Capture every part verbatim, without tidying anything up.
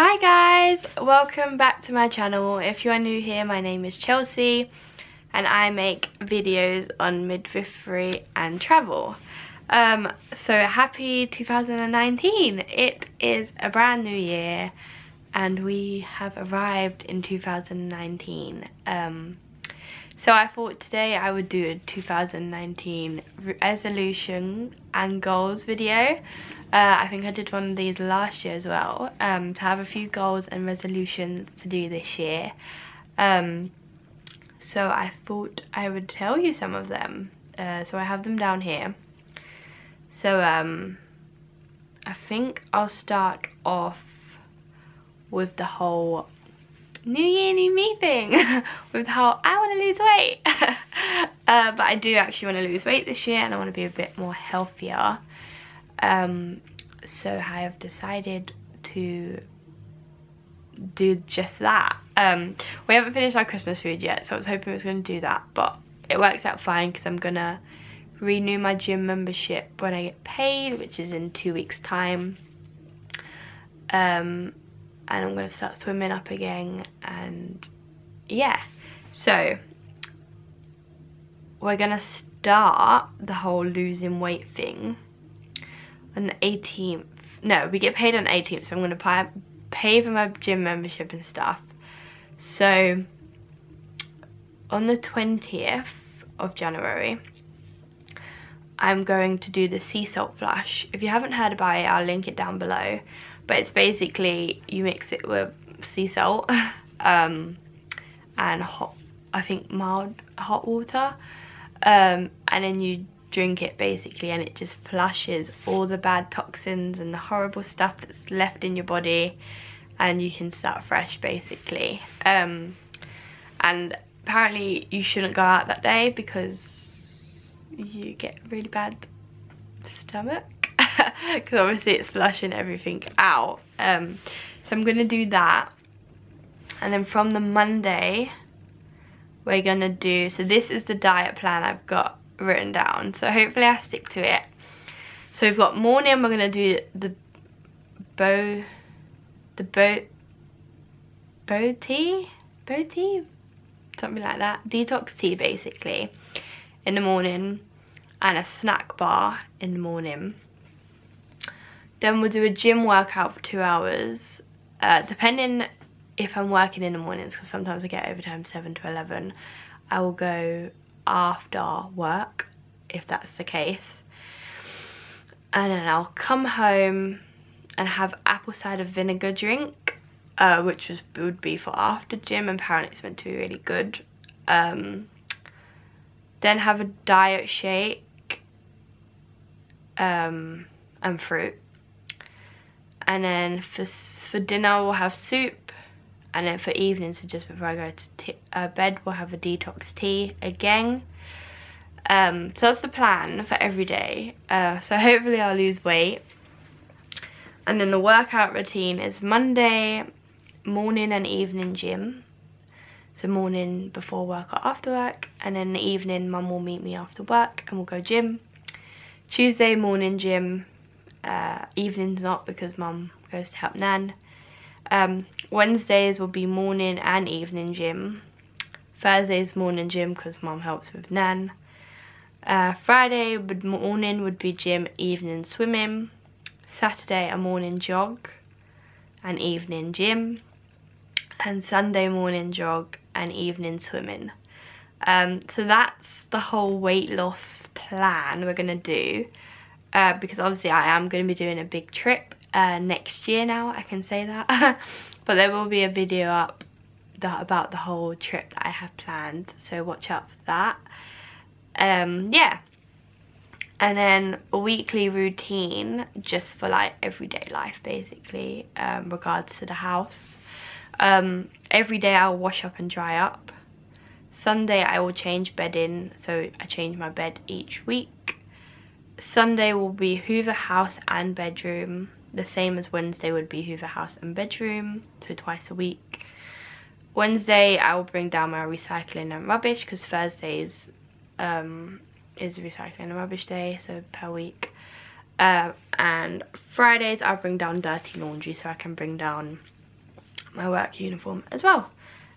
Hi guys, welcome back to my channel. If you are new here, my name is Chelsea and I make videos on midwifery and travel. Um, so happy two thousand nineteen, it is a brand new year and we have arrived in two thousand nineteen. Um, so I thought today I would do a two thousand nineteen resolution and goals video. Uh, I think I did one of these last year as well, um, to have a few goals and resolutions to do this year. Um, so I thought I would tell you some of them. Uh, so I have them down here. So um, I think I'll start off with the whole new year, new me thing. With the whole, I want to lose weight. uh, but I do actually want to lose weight this year and I want to be a bit more healthier. Um, so I have decided to do just that. Um, we haven't finished our Christmas food yet, so I was hoping I was going to do that, but it works out fine because I'm going to renew my gym membership when I get paid, which is in two weeks' time. Um, and I'm going to start swimming up again, and yeah. So we're going to start the whole losing weight thing on the eighteenth. No, we get paid on the eighteenth, so I'm going to pay, pay for my gym membership and stuff. So on the twentieth of January, I'm going to do the sea salt flush. If you haven't heard about it, I'll link it down below. But it's basically you mix it with sea salt um, and hot, I think mild hot water, um, and then you drink it basically, and it just flushes all the bad toxins and the horrible stuff that's left in your body, and you can start fresh basically. Um, and apparently you shouldn't go out that day because you get really bad stomach because obviously it's flushing everything out. Um, so I'm gonna do that, and then from the Monday we're gonna do, so this is the diet plan I've got written down, so hopefully I stick to it. So we've got morning, we're gonna do the bo the bo bo tea bo tea something like that, detox tea basically in the morning, and a snack bar in the morning. Then we'll do a gym workout for two hours, uh, depending if I'm working in the mornings, because sometimes I get overtime seven to eleven. I will go after work if that's the case, and then I'll come home and have apple cider vinegar drink, uh, which was, would be for after gym, and apparently it's meant to be really good. Um, then have a diet shake um, and fruit, and then for, for dinner we'll have soup, and then for evening, so just before I go to t uh, bed, we'll have a detox tea again. Um, so that's the plan for every day. Uh, so hopefully I'll lose weight. And then the workout routine is Monday morning and evening gym. So morning before work or after work, and then the evening mum will meet me after work and we'll go gym. Tuesday morning gym, uh, evening's not because mum goes to help nan. Um, Wednesdays will be morning and evening gym. Thursdays morning gym because mum helps with nan. Uh, Friday would, morning would be gym, evening swimming. Saturday a morning jog and evening gym. And Sunday morning jog and evening swimming. Um, so that's the whole weight loss plan we're going to do. Uh, because obviously I am going to be doing a big trip uh, next year now, I can say that. But there will be a video up that, about the whole trip that I have planned. So watch out for that. Um, yeah. And then a weekly routine just for like everyday life basically. Um, regards to the house. Um, every day I'll wash up and dry up. Sunday I will change bedding, so I change my bed each week. Sunday will be hoover house and bedroom, the same as Wednesday would be hoover house and bedroom, so twice a week. Wednesday I will bring down my recycling and rubbish, because Thursdays um, is recycling and rubbish day, so per week. Uh, and Fridays I'll bring down dirty laundry, so I can bring down my work uniform as well.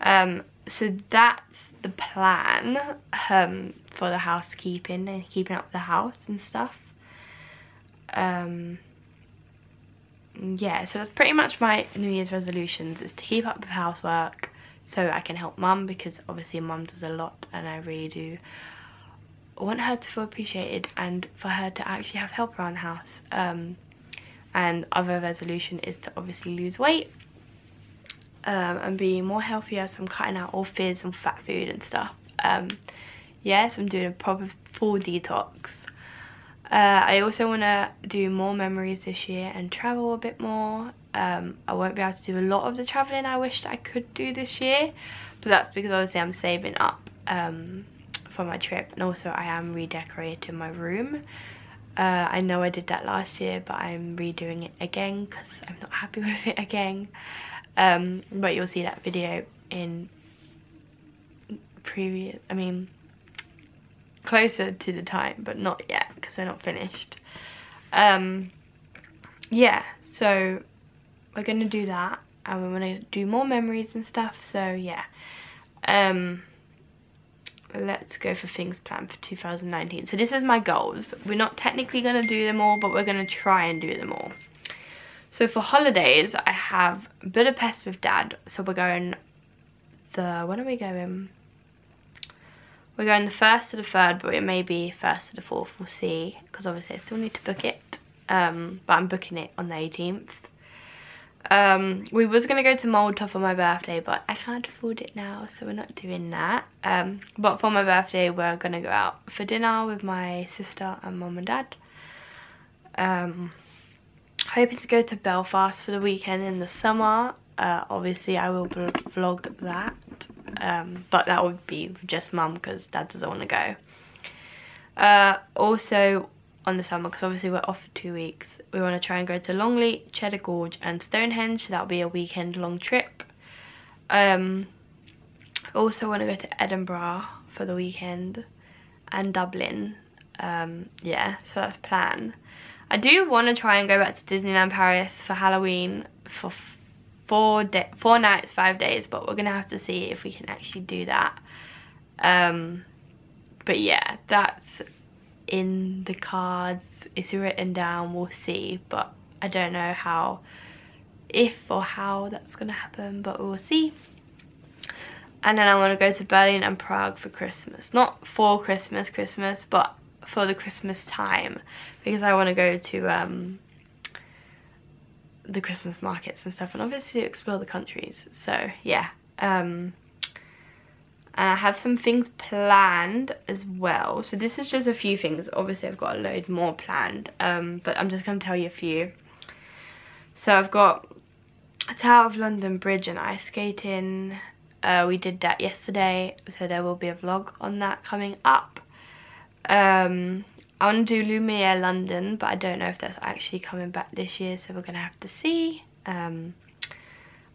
Um, so that's the plan um, for the housekeeping and keeping up the house and stuff. Um, yeah, so that's pretty much my New Year's resolutions, is to keep up with housework so I can help mum, because obviously mum does a lot and I really do want her to feel appreciated and for her to actually have help around the house. Um, and other resolution is to obviously lose weight um, and be more healthier, so I'm cutting out all fizz and fat food and stuff. Um, yeah, so I'm doing a proper full detox. Uh, I also want to do more memories this year and travel a bit more. Um, I won't be able to do a lot of the travelling I wished I could do this year, but that's because obviously I'm saving up um, for my trip, and also I am redecorating my room. Uh, I know I did that last year, but I'm redoing it again because I'm not happy with it again. Um, but you'll see that video in previous, I mean, closer to the time, but not yet because they're not finished. Um, yeah, so we're going to do that, and we're going to do more memories and stuff, so yeah. Um, let's go for things planned for two thousand nineteen. So this is my goals. We're not technically going to do them all, but we're going to try and do them all. So for holidays, I have Budapest with Dad, so we're going the, when are we going? We're going the first to the third, but it may be first to the fourth, we'll see, because obviously I still need to book it, um, but I'm booking it on the eighteenth. Um, we was going to go to Malta for my birthday, but I can't afford it now, so we're not doing that. Um, but for my birthday, we're going to go out for dinner with my sister and mum and dad. Um, hoping to go to Belfast for the weekend in the summer. Uh, obviously, I will vlog that. Um, but that would be just mum because dad doesn't want to go. Uh, also on the summer, because obviously we're off for two weeks, we want to try and go to Longleat, Cheddar Gorge and Stonehenge, so that'll be a weekend long trip. Um, also want to go to Edinburgh for the weekend and Dublin. Um, yeah, so that's the plan. I do want to try and go back to Disneyland Paris for Halloween for Four, day, four nights, five days, but we're going to have to see if we can actually do that. Um, but yeah, that's in the cards. It's written down, we'll see. But I don't know how, if or how that's going to happen, but we'll see. And then I want to go to Berlin and Prague for Christmas. Not for Christmas, Christmas, but for the Christmas time. Because I want to go to... Um, the Christmas markets and stuff, and obviously to explore the countries, so yeah. Um and I have some things planned as well, so this is just a few things. Obviously I've got a load more planned, um but I'm just going to tell you a few. So I've got a Tower of London bridge and ice skating. Uh we did that yesterday, so there will be a vlog on that coming up. um I want to do Lumiere London, but I don't know if that's actually coming back this year, so we're going to have to see. Um,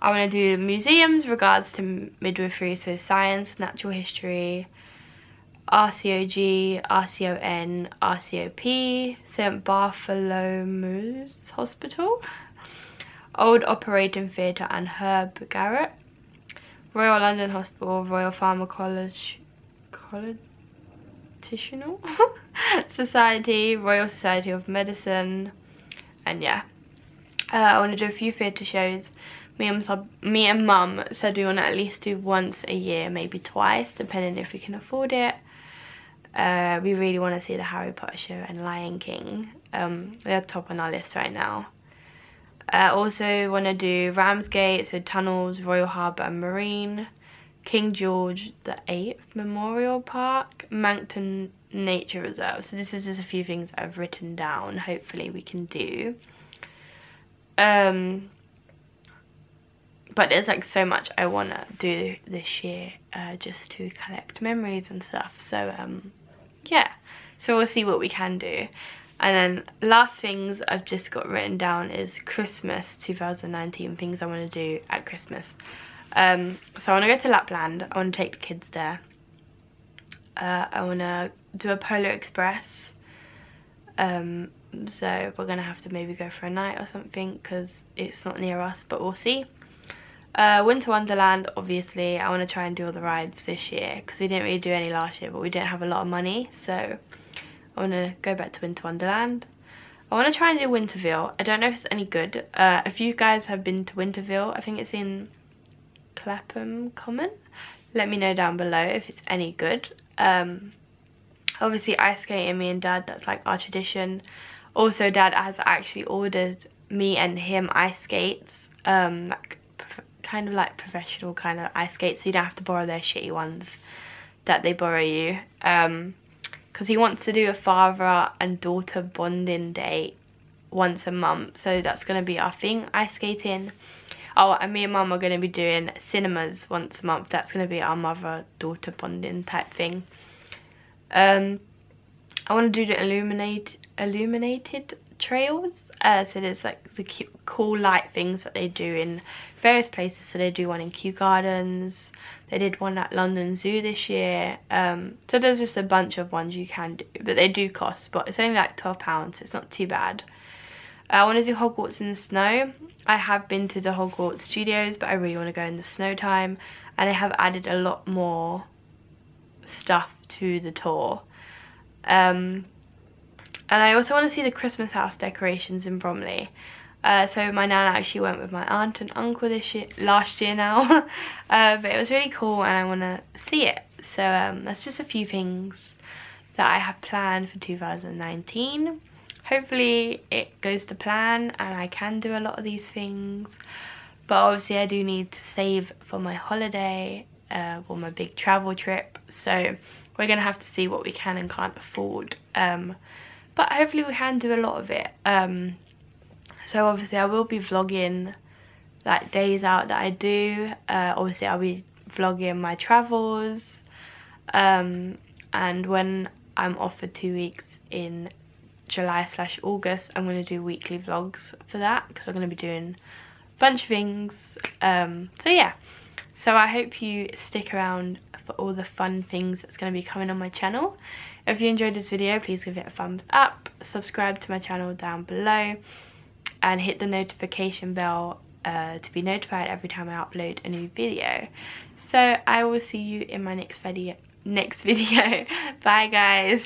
I want to do museums, regards to midwifery, so science, natural history, R C O G, R C O N, R C O P, Saint Bartholomew's Hospital, Old Operating Theatre and Herb Garrett, Royal London Hospital, Royal Pharmacology College, Society, Royal Society of Medicine, and yeah. Uh, I want to do a few theatre shows. Me and sub, me and mum said we want to at least do once a year, maybe twice, depending if we can afford it. Uh, we really want to see the Harry Potter show and Lion King. Um, they're top on our list right now. I uh, also want to do Ramsgate, so tunnels, Royal Harbour and Marine. King George the Eighth Memorial Park, Monkton Nature Reserve. So this is just a few things I've written down, hopefully we can do. Um, but there's like so much I want to do this year, uh, just to collect memories and stuff. So um, yeah, so we'll see what we can do. And then last things I've just got written down is Christmas two thousand nineteen, things I want to do at Christmas. Um, so I want to go to Lapland, I want to take the kids there, uh, I want to do a Polar Express, um, so we're going to have to maybe go for a night or something because it's not near us, but we'll see. Uh, Winter Wonderland, obviously. I want to try and do all the rides this year because we didn't really do any last year, but we didn't have a lot of money, so I want to go back to Winter Wonderland. I want to try and do Winterville. I don't know if it's any good. Uh, if you guys have been to Winterville, I think it's in Clapham Common, let me know down below if it's any good. Um, obviously ice skating, me and Dad, that's like our tradition. Also Dad has actually ordered me and him ice skates, um, like kind of like professional kind of ice skates, so you don't have to borrow their shitty ones that they borrow you. Um, because he wants to do a father and daughter bonding day once a month, so that's going to be our thing, ice skating. Oh, and me and Mum are going to be doing cinemas once a month. That's going to be our mother-daughter bonding type thing. Um, I want to do the illuminate, illuminated trails. Uh, so there's like the cute, cool light things that they do in various places. So they do one in Kew Gardens. They did one at London Zoo this year. Um, so there's just a bunch of ones you can do. But they do cost, but it's only like twelve pounds. So it's not too bad. I want to do Hogwarts in the snow. I have been to the Hogwarts studios, but I really want to go in the snow time. And they have added a lot more stuff to the tour. Um, and I also want to see the Christmas house decorations in Bromley. Uh, so my Nana actually went with my aunt and uncle this year, last year now. uh, but it was really cool and I want to see it. So um, that's just a few things that I have planned for two thousand nineteen. Hopefully it goes to plan and I can do a lot of these things, but obviously I do need to save for my holiday uh, or my big travel trip, so we're gonna have to see what we can and can't afford, um, but hopefully we can do a lot of it. Um, so obviously I will be vlogging like days out that I do. Uh, obviously I'll be vlogging my travels, um, and when I'm off for two weeks in July slash August, I'm going to do weekly vlogs for that because I'm going to be doing a bunch of things. Um, so yeah, so I hope you stick around for all the fun things that's going to be coming on my channel. If you enjoyed this video, please give it a thumbs up, subscribe to my channel down below, and hit the notification bell uh, to be notified every time I upload a new video. So I will see you in my next video. Next video. Bye guys.